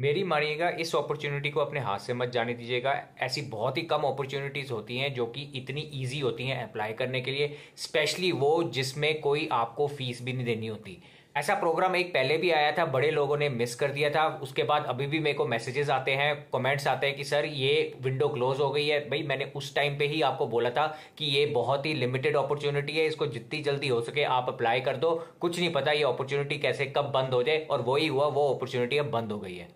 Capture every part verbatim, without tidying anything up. मेरी मानिएगा इस अपॉर्चुनिटी को अपने हाथ से मत जाने दीजिएगा। ऐसी बहुत ही कम अपॉर्चुनिटीज़ होती हैं जो कि इतनी इजी होती हैं अप्लाई करने के लिए, स्पेशली वो जिसमें कोई आपको फीस भी नहीं देनी होती। ऐसा प्रोग्राम एक पहले भी आया था, बड़े लोगों ने मिस कर दिया था। उसके बाद अभी भी मेरे को मैसेजेस आते हैं, कमेंट्स आते हैं कि सर ये विंडो क्लोज हो गई है। भाई मैंने उस टाइम पे ही आपको बोला था कि ये बहुत ही लिमिटेड अपॉर्चुनिटी है, इसको जितनी जल्दी हो सके आप अप्लाई कर दो। कुछ नहीं पता ये अपॉर्चुनिटी कैसे कब बंद हो जाए, और वही हुआ, वो अपॉर्चुनिटी अब बंद हो गई है।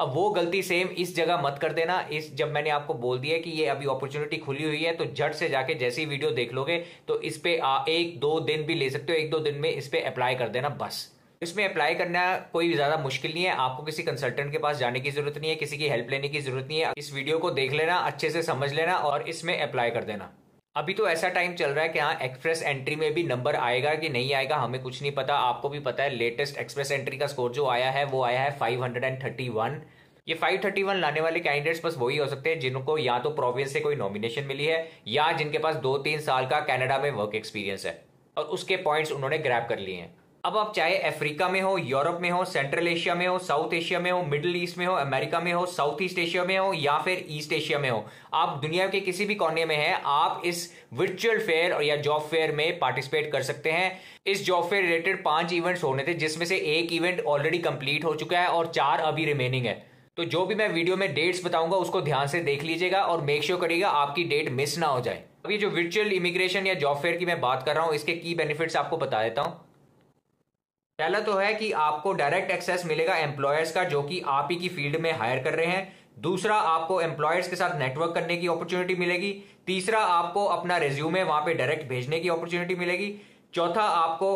अब वो गलती सेम इस जगह मत कर देना। इस जब मैंने आपको बोल दिया कि ये अभी अपॉर्चुनिटी खुली हुई है, तो झट से जाके जैसे ही वीडियो देख लोगे तो इस पे आ, एक दो दिन भी ले सकते हो, एक दो दिन में इस पे अप्लाई कर देना। बस इसमें अप्लाई करना कोई ज़्यादा मुश्किल नहीं है, आपको किसी कंसल्टेंट के पास जाने की जरूरत नहीं है, किसी की हेल्प लेने की जरूरत नहीं है। इस वीडियो को देख लेना, अच्छे से समझ लेना और इसमें अप्लाई कर देना। अभी तो ऐसा टाइम चल रहा है कि हाँ, एक्सप्रेस एंट्री में भी नंबर आएगा कि नहीं आएगा हमें कुछ नहीं पता। आपको भी पता है लेटेस्ट एक्सप्रेस एंट्री का स्कोर जो आया है वो आया है फाइव हंड्रेड थर्टी वन। ये फाइव थर्टी वन लाने वाले कैंडिडेट्स बस वही हो सकते हैं जिनको या तो प्रोविंस से कोई नॉमिनेशन मिली है या जिनके पास दो तीन साल का कनाडा में वर्क एक्सपीरियंस है और उसके पॉइंट्स उन्होंने ग्रैब कर लिए हैं। अब आप चाहे अफ्रीका में हो, यूरोप में हो, सेंट्रल एशिया में हो, साउथ एशिया में हो, मिडिल ईस्ट में हो, अमेरिका में हो, साउथ ईस्ट एशिया में हो या फिर ईस्ट एशिया में हो, आप दुनिया के किसी भी कोने में हैं, आप इस वर्चुअल फेयर और या जॉब फेयर में पार्टिसिपेट कर सकते हैं। इस जॉब फेयर रिलेटेड पांच इवेंट्स होने थे जिसमें से एक इवेंट ऑलरेडी कंप्लीट हो चुका है और चार अभी रिमेनिंग है। तो जो भी मैं वीडियो में डेट्स बताऊंगा उसको ध्यान से देख लीजिएगा और मेक श्योर करिएगा आपकी डेट मिस ना हो जाए। अभी जो वर्चुअल इमिग्रेशन या जॉब फेयर की मैं बात कर रहा हूँ, इसके की बेनिफिट्स आपको बता देता हूँ। पहला तो है कि आपको डायरेक्ट एक्सेस मिलेगा एम्प्लॉयर्स का जो कि आप ही की फील्ड में हायर कर रहे हैं। दूसरा, आपको एम्प्लॉयर्स के साथ नेटवर्क करने की अपॉर्चुनिटी मिलेगी। तीसरा, आपको अपना रिज्यूमे वहां पे डायरेक्ट भेजने की अपॉर्चुनिटी मिलेगी। चौथा, आपको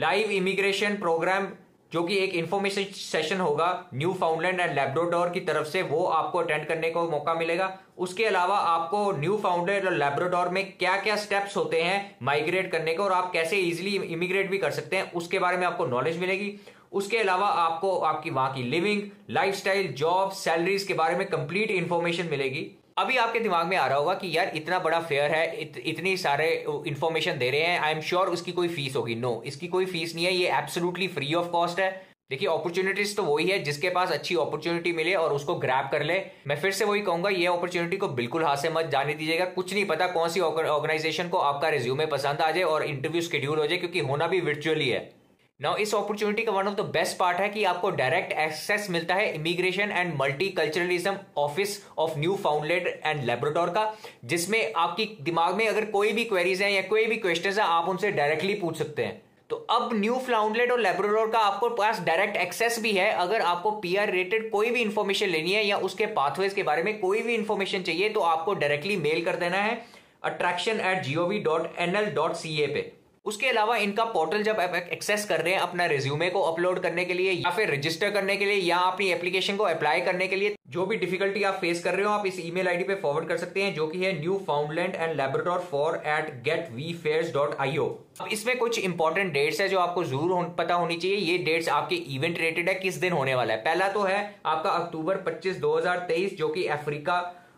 लाइव इमिग्रेशन प्रोग्राम जो कि एक इंफॉर्मेशन सेशन होगा न्यूफाउंडलैंड एंड लैब्राडोर की तरफ से, वो आपको अटेंड करने को मौका मिलेगा। उसके अलावा आपको न्यूफाउंडलैंड और लैब्राडोर में क्या क्या स्टेप्स होते हैं माइग्रेट करने को और आप कैसे इजीली इमिग्रेट भी कर सकते हैं उसके बारे में आपको नॉलेज मिलेगी। उसके अलावा आपको आपकी वहां की लिविंग, लाइफस्टाइल, जॉब, सैलरीज के बारे में कंप्लीट इंफॉर्मेशन मिलेगी। अभी आपके दिमाग में आ रहा होगा कि यार इतना बड़ा फेयर है, इत, इतनी सारे इंफॉर्मेशन दे रहे हैं, आई एम श्योर उसकी कोई फीस होगी। नो no, इसकी कोई फीस नहीं है, ये एब्सोल्युटली फ्री ऑफ कॉस्ट है। देखिए अपॉर्चुनिटीज तो वही है जिसके पास अच्छी अपॉर्चुनिटी मिले और उसको ग्रैब कर ले। मैं फिर से वही कहूंगा, ये अपॉर्चुनिटी को बिल्कुल हाथ से मत जाने दीजिएगा। कुछ नहीं पता कौन सी ऑर्गेनाइजेशन को आपका रिज्यूमे पसंद आ जाए और इंटरव्यू शेड्यूल हो जाए, क्योंकि होना भी वर्चुअली है। नाउ इस अपॉर्चुनिटी का one of the best part है कि आपको डायरेक्ट एक्सेस मिलता है immigration and multiculturalism office of Newfoundland and Labrador का, जिसमें आपकी दिमाग में अगर कोई भी क्वेरीज हैं या कोई भी क्वेश्चंस हैं आप उनसे डायरेक्टली पूछ सकते हैं। तो अब न्यूफाउंडलैंड और लैब्राडोर का आपको पास डायरेक्ट एक्सेस भी है। अगर आपको पीआर रिलेटेड कोई भी इंफॉर्मेशन लेनी है या उसके पाथवेज के बारे में कोई भी इंफॉर्मेशन चाहिए तो आपको डायरेक्टली मेल कर देना है attraction at G O V dot N L dot C A पे। उसके अलावा इनका पोर्टल जब आप एक्सेस कर रहे हैं अपना रिज्यूमे को अपलोड करने के लिए या फिर रजिस्टर करने के लिए या अपनी एप्लीकेशन को अप्लाई करने के लिए, जो भी डिफिकल्टी आप फेस कर रहे हो आप इस ईमेल आईडी पे फॉरवर्ड कर सकते हैं जो कि है Newfoundland and Labrador for at get V fairs dot I O. अब इसमें कुछ इंपॉर्टेंट डेट्स है जो आपको जरूर पता होनी चाहिए। ये डेट्स आपके इवेंट रिलेटेड है, किस दिन होने वाला है। पहला तो है आपका अक्टूबर पच्चीस दो हजार तेईस जो कि अफ्रीका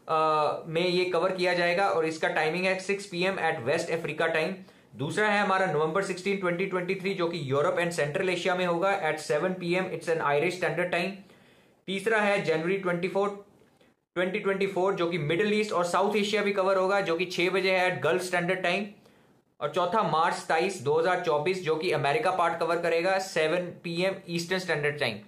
आ, में ये कवर किया जाएगा और इसका टाइमिंग है six P M at West Africa time. दूसरा है हमारा नवंबर सोलह, दो हज़ार तेईस जो कि यूरोप एंड सेंट्रल एशिया में होगा at seven P M, it's an Irish standard time. तीसरा है जनवरी चौबीस, दो हज़ार चौबीस जो कि मिडिल ईस्ट और साउथ एशिया भी कवर होगा जो कि छह बजे है एट गल्फ स्टैंडर्ड टाइम। और चौथा मार्च तेईस, दो हज़ार चौबीस जो कि अमेरिका पार्ट कवर करेगा seven P M eastern standard time.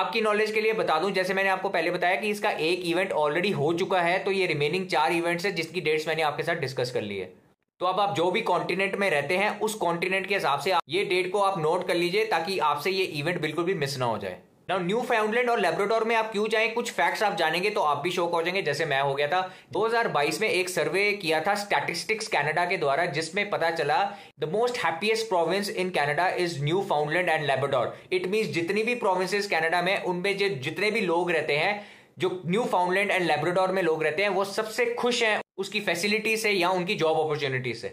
आपकी नॉलेज के लिए बता दूं, जैसे मैंने आपको पहले बताया कि इसका एक इवेंट ऑलरेडी हो चुका है, तो ये रिमेनिंग चार इवेंट्स है जिसकी डेट्स मैंने आपके साथ डिस्कस कर ली है। तो अब आप जो भी कॉन्टिनेंट में रहते हैं उस कॉन्टिनेंट के हिसाब से ये डेट को आप नोट कर लीजिए ताकि आपसे ये इवेंट बिल्कुल भी मिस ना हो जाए। नाउ न्यूफाउंडलैंड और लैब्राडोर में आप क्यों जाएं, कुछ फैक्ट्स आप जानेंगे तो आप भी शॉक हो जाएंगे जैसे मैं हो गया था। दो हज़ार बाईस में एक सर्वे किया था स्टैटिस्टिक्स कनाडा के द्वारा जिसमें पता चला the most happiest province in Canada is Newfoundland and Labrador. It means जितनी भी प्रोविंसेस कनाडा में उनमें जितने भी लोग रहते हैं, जो न्यूफाउंडलैंड एंड लैब्राडोर में लोग रहते हैं, वो सबसे खुश हैं उसकी फैसिलिटी से या उनकी जॉब अपॉर्चुनिटी से।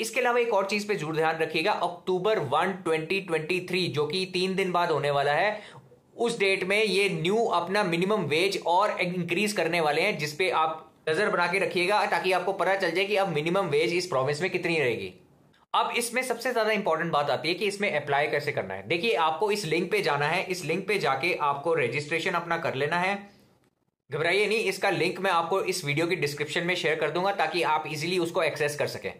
इसके अलावा एक और चीज पे जरूर ध्यान रखिएगा, अक्टूबर वन, दो हज़ार तेईस जो कि तीन दिन बाद होने वाला है, उस डेट में ये न्यू अपना मिनिमम वेज और इंक्रीज करने वाले हैं, जिसपे आप नजर बना के रखिएगा ताकि आपको पता चल जाए कि अब मिनिमम वेज इस प्रोविंस में कितनी रहेगी। अब इसमें सबसे ज्यादा इंपॉर्टेंट बात आती है कि इसमें अप्लाई कैसे करना है। देखिए, आपको इस लिंक पे जाना है, इस लिंक पे जाके आपको रजिस्ट्रेशन अपना कर लेना है। घबराइए नहीं, इसका लिंक मैं आपको इस वीडियो की डिस्क्रिप्शन में शेयर कर दूंगा ताकि आप इजीली उसको एक्सेस कर सकें।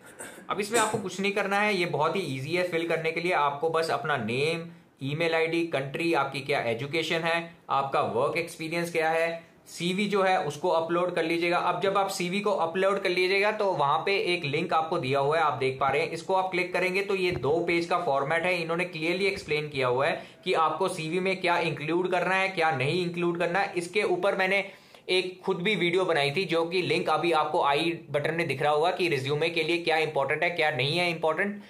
अब इसमें आपको कुछ नहीं करना है, ये बहुत ही ईजी है फिल करने के लिए। आपको बस अपना नेम, ईमेल आईडी, कंट्री, आपकी क्या एजुकेशन है, आपका वर्क एक्सपीरियंस क्या है, सीवी जो है उसको अपलोड कर लीजिएगा। अब जब आप सीवी को अपलोड कर लीजिएगा तो वहां पे एक लिंक आपको दिया हुआ है, आप देख पा रहे हैं, इसको आप क्लिक करेंगे तो ये दो पेज का फॉर्मेट है। इन्होंने क्लियरली एक्सप्लेन किया हुआ है कि आपको सीवी में क्या इंक्लूड करना है, क्या नहीं इंक्लूड करना है। इसके ऊपर मैंने एक खुद भी वीडियो बनाई थी, जो कि लिंक अभी आपको आई बटन में दिख रहा होगा कि रिज्यूमे के लिए क्या इंपॉर्टेंट है, क्या नहीं है इंपॉर्टेंट।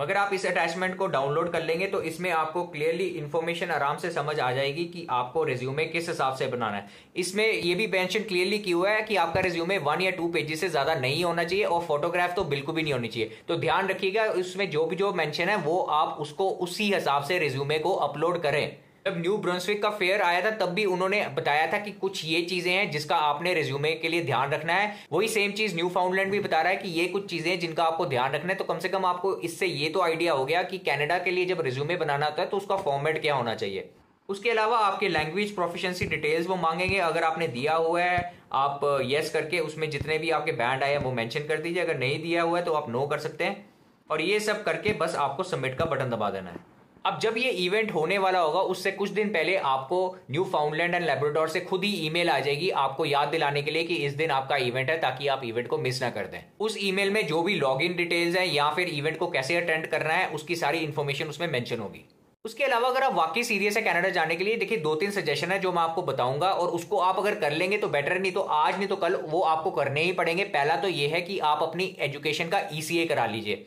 मगर आप इस अटैचमेंट को डाउनलोड कर लेंगे तो इसमें आपको क्लियरली इन्फॉर्मेशन आराम से समझ आ जाएगी कि आपको रिज्यूमे किस हिसाब से बनाना है। इसमें यह भी मेंशन क्लियरली किया हुआ है कि आपका रिज्यूमे वन या टू पेजेस से ज्यादा नहीं होना चाहिए और फोटोग्राफ तो बिल्कुल भी नहीं होनी चाहिए। तो ध्यान रखिएगा, इसमें जो भी जो मेंशन है वो आप उसको उसी हिसाब से रिज्यूमे को अपलोड करें। जब न्यू ब्रांसविक का फेयर आया था तब भी उन्होंने बताया था कि कुछ ये चीजें हैं जिसका आपने रिज्यूमे के लिए ध्यान रखना है। वही सेम चीज न्यूफाउंडलैंड भी बता रहा है कि ये कुछ चीजें हैं जिनका आपको ध्यान रखना है। तो कम से कम आपको इससे ये तो आइडिया हो गया कि कनाडा के लिए जब रिज्यूमे बनाना होता है तो उसका फॉर्मेट क्या होना चाहिए। उसके अलावा आपके लैंग्वेज प्रोफिशिएंसी डिटेल्स वो मांगेंगे। अगर आपने दिया हुआ है, आप येस करके उसमें जितने भी आपके बैंड आए वो मेंशन कर दीजिए। अगर नहीं दिया हुआ है तो आप नो कर सकते हैं। और ये सब करके बस आपको सबमिट का बटन दबा देना है। अब जब ये इवेंट होने वाला होगा उससे कुछ दिन पहले आपको न्यूफाउंडलैंड एंड लैब्राडोर से खुद ही ईमेल आ जाएगी आपको याद दिलाने के लिए कि इस दिन आपका इवेंट है, ताकि आप इवेंट को मिस ना कर दें। उस ईमेल में जो भी लॉगिन डिटेल्स हैं या फिर इवेंट को कैसे अटेंड करना है उसकी सारी इन्फॉर्मेशन उसमें मेंशन होगी। उसके अलावा अगर आप वाकई सीरियस है कनाडा जाने के लिए, देखिए दो तीन सजेशन है जो मैं आपको बताऊंगा और उसको आप अगर कर लेंगे तो बेटर, नहीं तो आज नहीं तो कल वो आपको करने ही पड़ेंगे। पहला तो ये है कि आप अपनी एजुकेशन का ई सी ए करा लीजिए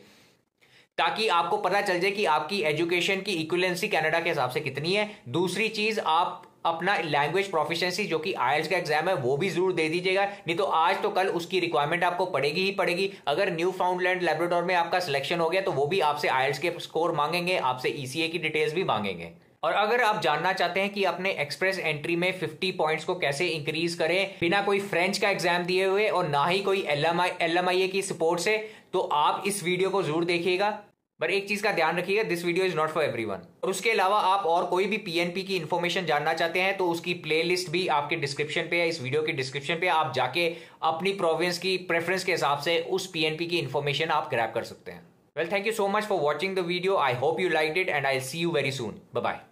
ताकि आपको पता चल जाए कि आपकी एजुकेशन की इक्विवेलेंसी कनाडा के हिसाब से कितनी है। दूसरी चीज, आप अपना लैंग्वेज प्रोफिशिएंसी जो कि आईएलटीएस का एग्जाम है वो भी जरूर दे दीजिएगा, नहीं तो आज तो कल उसकी रिक्वायरमेंट आपको पड़ेगी ही पड़ेगी। अगर न्यूफाउंडलैंड लैब्राडोर में आपका सिलेक्शन हो गया तो वो भी आपसे आईएलटीएस के स्कोर मांगेंगे, आपसे ई सी ए की डिटेल्स भी मांगेंगे। और अगर आप जानना चाहते हैं कि अपने एक्सप्रेस एंट्री में पचास पॉइंट्स को कैसे इंक्रीज करें बिना कोई फ्रेंच का एग्जाम दिए हुए और ना ही कोई एल एम आई ए की सपोर्ट से, तो आप इस वीडियो को जरूर देखिएगा। पर एक चीज का ध्यान रखिएगा, this video is not for everyone. और उसके अलावा आप और कोई भी पी एन पी की इन्फॉर्मेशन जानना चाहते हैं तो उसकी प्लेलिस्ट भी आपके डिस्क्रिप्शन पे है, इस वीडियो के डिस्क्रिप्शन पे। आप जाके अपनी प्रोविंस की प्रेफरेंस के हिसाब से उस पी एन पी की इन्फॉर्मेशन आप ग्रैब कर सकते हैं। Well, thank you so much for watching the video. I hope you like it and I will see you very soon. Bye bye.